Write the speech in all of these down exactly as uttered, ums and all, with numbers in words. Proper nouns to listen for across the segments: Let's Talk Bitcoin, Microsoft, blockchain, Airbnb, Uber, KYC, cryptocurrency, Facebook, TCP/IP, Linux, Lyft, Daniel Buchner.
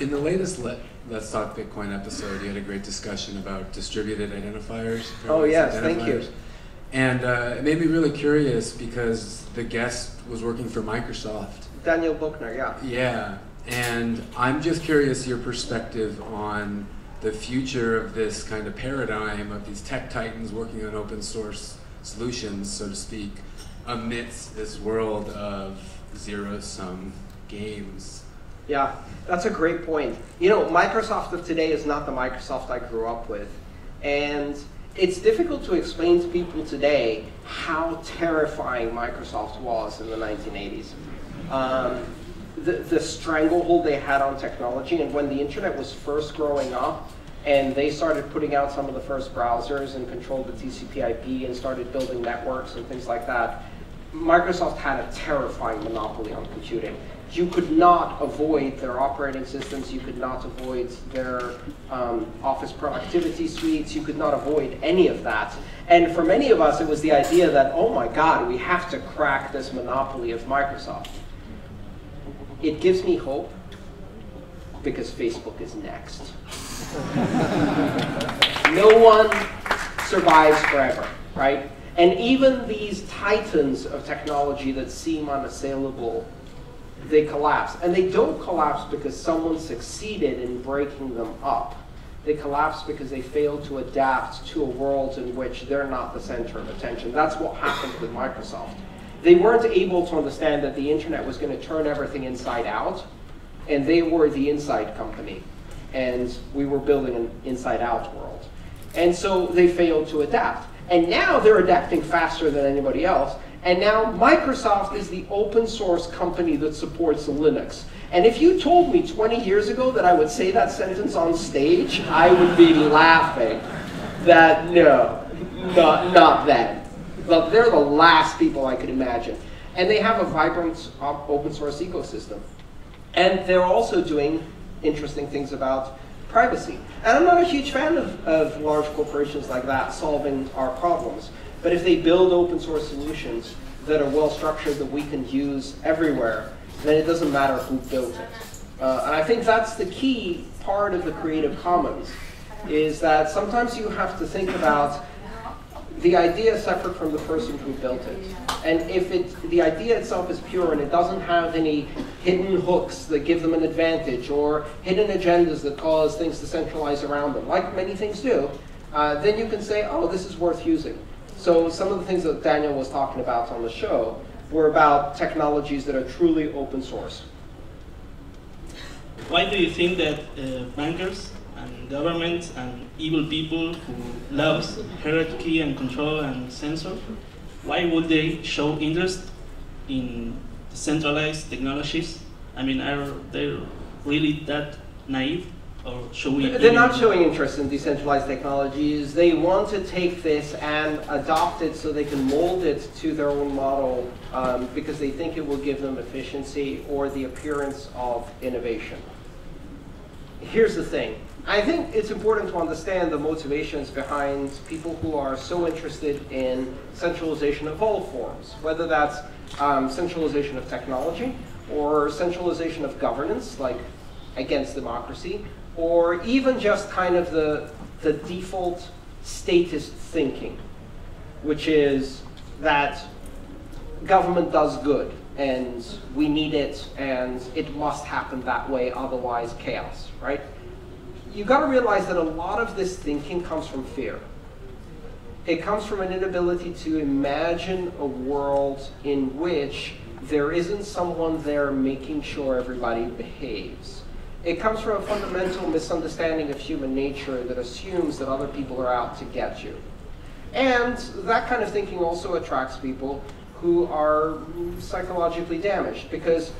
In the latest Let, Let's Talk Bitcoin episode, you had a great discussion about distributed identifiers. Oh, yes, identifiers. Thank you. And uh, it made me really curious because the guest was working for Microsoft. Daniel Buchner, yeah. Yeah, and I'm just curious your perspective on the future of this kind of paradigm of these tech titans working on open source solutions, so to speak, amidst this world of zero-sum games. Yeah, that's a great point. You know, Microsoft of today is not the Microsoft I grew up with. And it's difficult to explain to people today how terrifying Microsoft was in the nineteen eighties. Um, the, the stranglehold they had on technology, and when the internet was first growing up, and they started putting out some of the first browsers and controlled the T C P I P and started building networks and things like that, Microsoft had a terrifying monopoly on computing. You could not avoid their operating systems, you could not avoid their um, office productivity suites, you could not avoid any of that. And for many of us, it was the idea that, oh my God, we have to crack this monopoly of Microsoft. It gives me hope, because Facebook is next. No one survives forever, right? And even these titans of technology that seem unassailable, they collapse. And they don't collapse because someone succeeded in breaking them up. They collapse because they failed to adapt to a world in which they're not the center of attention. That's what happened with Microsoft. They weren't able to understand that the internet was going to turn everything inside out, and they were the inside company. And we were building an inside-out world. And so they failed to adapt. And now they're adapting faster than anybody else. And now Microsoft is the open source company that supports Linux. And if you told me twenty years ago that I would say that sentence on stage, I would be laughing. That, no, not, not them. But they're the last people I could imagine. And they have a vibrant open source ecosystem. And they're also doing interesting things about privacy. And I'm not a huge fan of, of large corporations like that solving our problems. But if they build open source solutions that are well structured that we can use everywhere, then it doesn't matter who built it. Uh, and I think that's the key part of the Creative Commons, is that sometimes you have to think about the idea separate from the person who built it. And if it, the idea itself is pure and it doesn't have any hidden hooks that give them an advantage or hidden agendas that cause things to centralize around them, like many things do, uh, then you can say, oh, this is worth using. So some of the things that Daniel was talking about on the show were about technologies that are truly open source. Why do you think that uh, bankers and governments and evil people who love hierarchy and control and censor, why would they show interest in centralized technologies? I mean, are they really that naive? Or should we? They're not showing interest in decentralized technologies. They want to take this and adopt it so they can mold it to their own model um, because they think it will give them efficiency or the appearance of innovation. Here's the thing. I think it's important to understand the motivations behind people who are so interested in centralization of all forms, whether that's um, centralization of technology or centralization of governance, like against democracy, or even just kind of the, the default statist thinking, which is that government does good, and we need it, and it must happen that way, otherwise chaos, right? You've got to realize that a lot of this thinking comes from fear. It comes from an inability to imagine a world in which there isn't someone there making sure everybody behaves. It comes from a fundamental misunderstanding of human nature that assumes that other people are out to get you. And that kind of thinking also attracts people who are psychologically damaged, because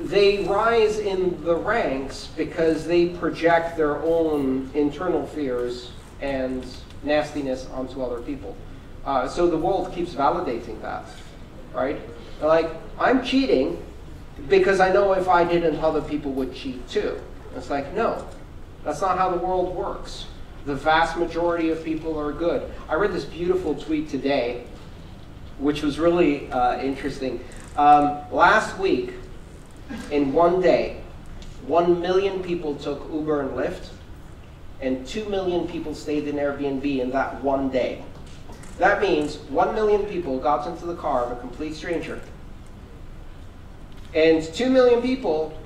they rise in the ranks because they project their own internal fears and nastiness onto other people. Uh, so the world keeps validating that, right? Like, I'm cheating, because I know if I didn't, other people would cheat too. It's like, no, that's not how the world works. The vast majority of people are good. I read this beautiful tweet today, which was really uh, interesting. Um, last week, in one day, One million people took Uber and Lyft, and two million people stayed in Airbnb in that one day. That means one million people got into the car of a complete stranger, and two million people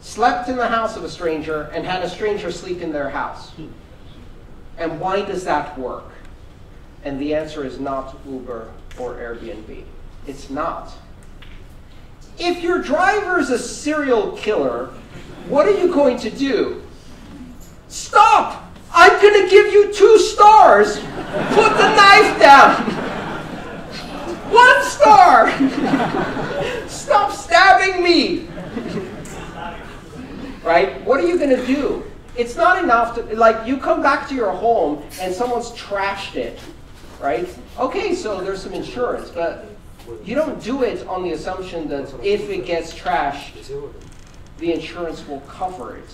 slept in the house of a stranger and had a stranger sleep in their house. And why does that work? And the answer is not Uber or Airbnb. It's not. If your driver is a serial killer, what are you going to do? Stop! I'm going to give you two stars! Put the knife down! One star! Stop stabbing me! Right? What are you going to do? It's not enough to, like, you come back to your home and someone's trashed it, right? Okay, so there's some insurance, but you don't do it on the assumption that if it gets trashed, the insurance will cover it.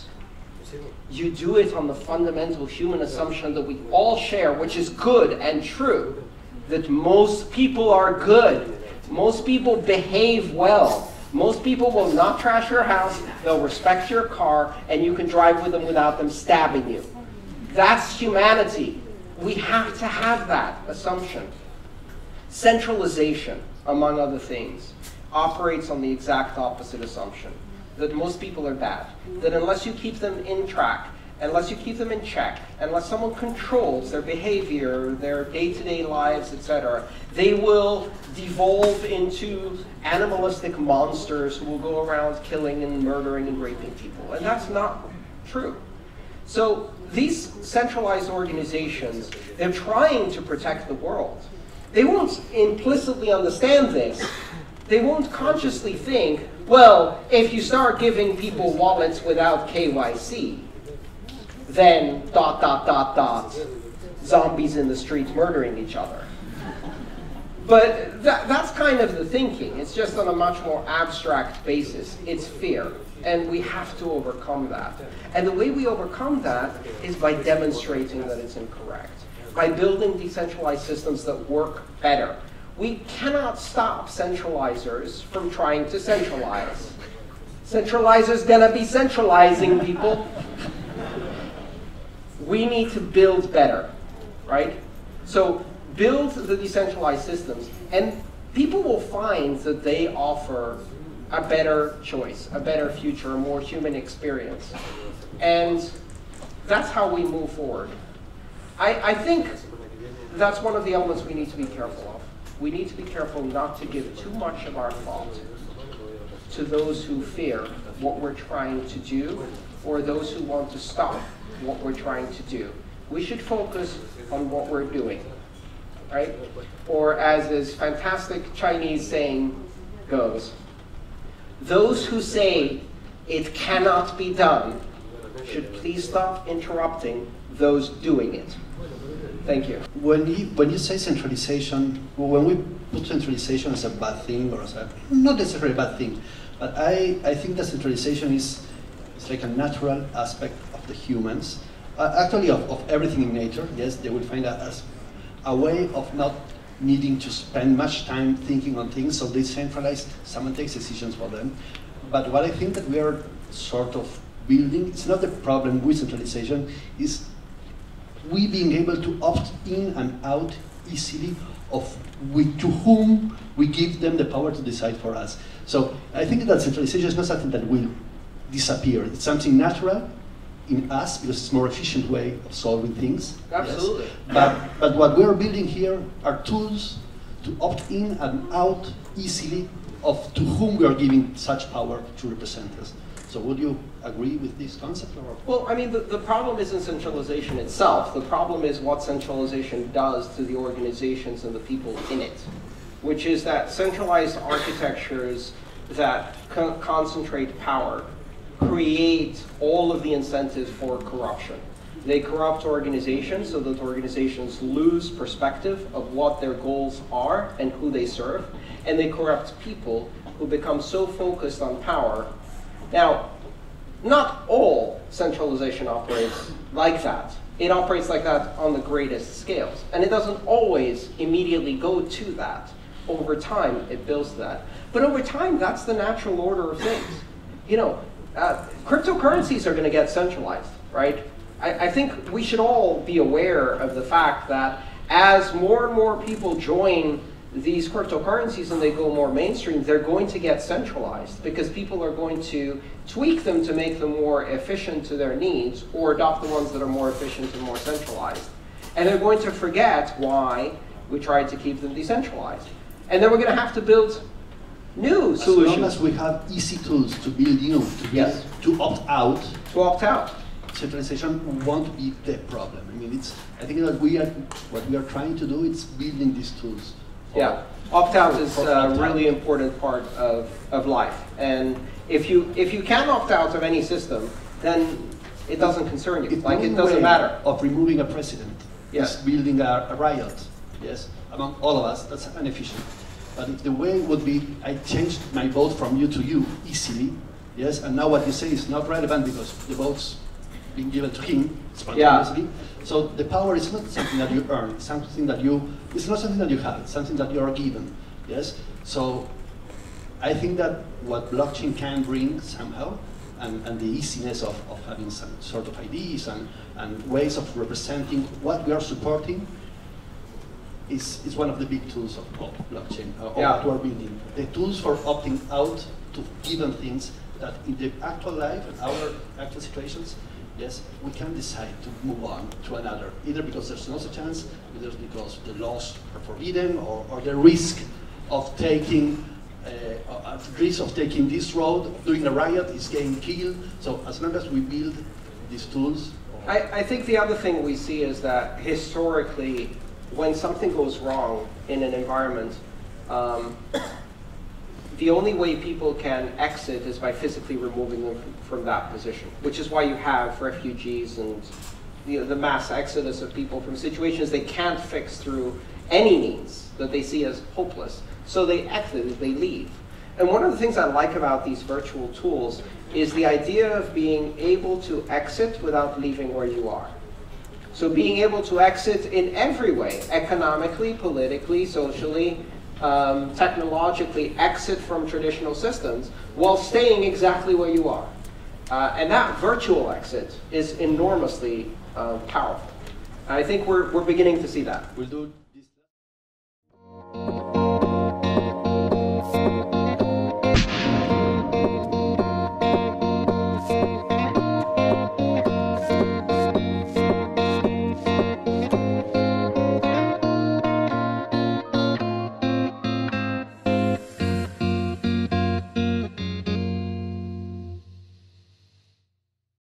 You do it on the fundamental human assumption that we all share, which is good and true, that most people are good, most people behave well, most people will not trash your house, they'll respect your car, and you can drive with them without them stabbing you. That's humanity. We have to have that assumption. Centralization, among other things, operates on the exact opposite assumption. That most people are bad, that unless you keep them in track, unless you keep them in check, unless someone controls their behavior, their day-to-day lives, et cetera, they will devolve into animalistic monsters who will go around killing and murdering and raping people. And that's not true. So these centralized organizations, they're trying to protect the world. They won't implicitly understand this. They won't consciously think, well, if you start giving people wallets without K Y C, then dot, dot, dot, dot, zombies in the streets murdering each other. But that, that's kind of the thinking. It's just on a much more abstract basis. It's fear, and we have to overcome that. And the way we overcome that is by demonstrating that it's incorrect, by building decentralized systems that work better. We cannot stop centralizers from trying to centralize. Centralizers gonna be centralizing people. We need to build better, right? So build the decentralized systems, and people will find that they offer a better choice, a better future, a more human experience. And that's how we move forward. I, I think that's one of the elements we need to be careful of. We need to be careful not to give too much of our thought to those who fear what we're trying to do, or those who want to stop what we're trying to do. We should focus on what we're doing, right? Or as this fantastic Chinese saying goes, those who say it cannot be done should please stop interrupting those doing it. Thank you. When you, when you say centralization, when we put centralization as a bad thing, or as a, not necessarily a bad thing, but I, I think that centralization is it's like a natural aspect of the humans, uh, actually of, of everything in nature. Yes, they will find a, a way of not needing to spend much time thinking on things, so they centralize, someone takes decisions for them. But what I think that we are sort of building, it's not the problem with centralization, is we being able to opt in and out easily of we, to whom we give them the power to decide for us. So I think that centralization is not something that will disappear. It's something natural in us because it's a more efficient way of solving things. Absolutely. Yes. But, but what we're building here are tools to opt in and out easily of to whom we are giving such power to represent us. So would you agree with this concept? Or? Well, I mean, the, the problem isn't centralization itself. The problem is what centralization does to the organizations and the people in it, which is that centralized architectures that con concentrate power create all of the incentives for corruption. They corrupt organizations so that organizations lose perspective of what their goals are and who they serve, and they corrupt people who become so focused on power. Now, not all centralization operates like that. It operates like that on the greatest scales. And it doesn't always immediately go to that. Over time, it builds to that. But over time, that's the natural order of things. You know, Uh, cryptocurrencies are going to get centralized, right? I, I think we should all be aware of the fact that as more and more people join these cryptocurrencies and they go more mainstream, they're going to get centralized because people are going to tweak them to make them more efficient to their needs or adopt the ones that are more efficient and more centralized. And they're going to forget why we tried to keep them decentralized. And then we're going to have to build new solutions. As long as we have easy tools to build new, to, yes. to opt out. To opt out. Centralization won't be the problem. I mean, it's, I think that we are, what we are trying to do is building these tools. Yeah, opt-out is a really important part of, of life. And if you, if you can opt out of any system, then it doesn't concern you. It's like, it doesn't matter. Of removing a president, yes, building a, a riot, yes, among all of us, that's inefficient. But if the way would be, I changed my vote from you to you easily, yes, and now what you say is not relevant because the vote's being given to him spontaneously. Yeah. So the power is not something that you earn, it's something that you, it's not something that you have, it's something that you are given, yes? So I think that what blockchain can bring somehow, and, and the easiness of, of having some sort of ideas and, and ways of representing what we are supporting, is, is one of the big tools of, of blockchain, uh, yeah. of what we need. The tools for opting out to given things that in the actual life and our actual situations, yes, we can decide to move on to another, either because there's not a chance, either because the laws are forbidden, or, or the risk of taking uh, risk of taking this road, doing a riot, is getting killed. So as long as we build these tools. I, I think the other thing we see is that historically, when something goes wrong in an environment, um, the only way people can exit is by physically removing them from that position, which is why you have refugees and you know, the mass exodus of people from situations they can't fix through any means that they see as hopeless. So they exit, they leave. And one of the things I like about these virtual tools is the idea of being able to exit without leaving where you are. So being able to exit in every way, economically, politically, socially, Um, technologically exit from traditional systems while staying exactly where you are. Uh, and that virtual exit is enormously uh, powerful. I think we're, we're beginning to see that. We'll do